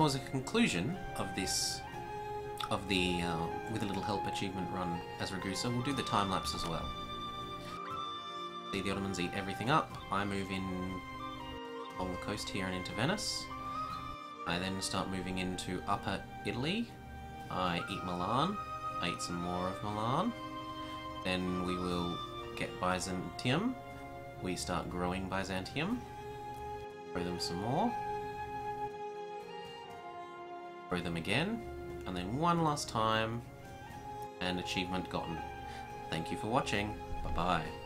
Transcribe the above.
towards the conclusion of this, of the With a Little Help achievement run as Ragusa, we'll do the time lapse as well. The Ottomans eat everything up. I move in along the coast here and into Venice. I then start moving into Upper Italy. I eat Milan. I eat some more of Milan. Then we will get Byzantium. We start growing Byzantium. Grow them some more. Grow them again. And then one last time. And achievement gotten. Thank you for watching. Bye bye.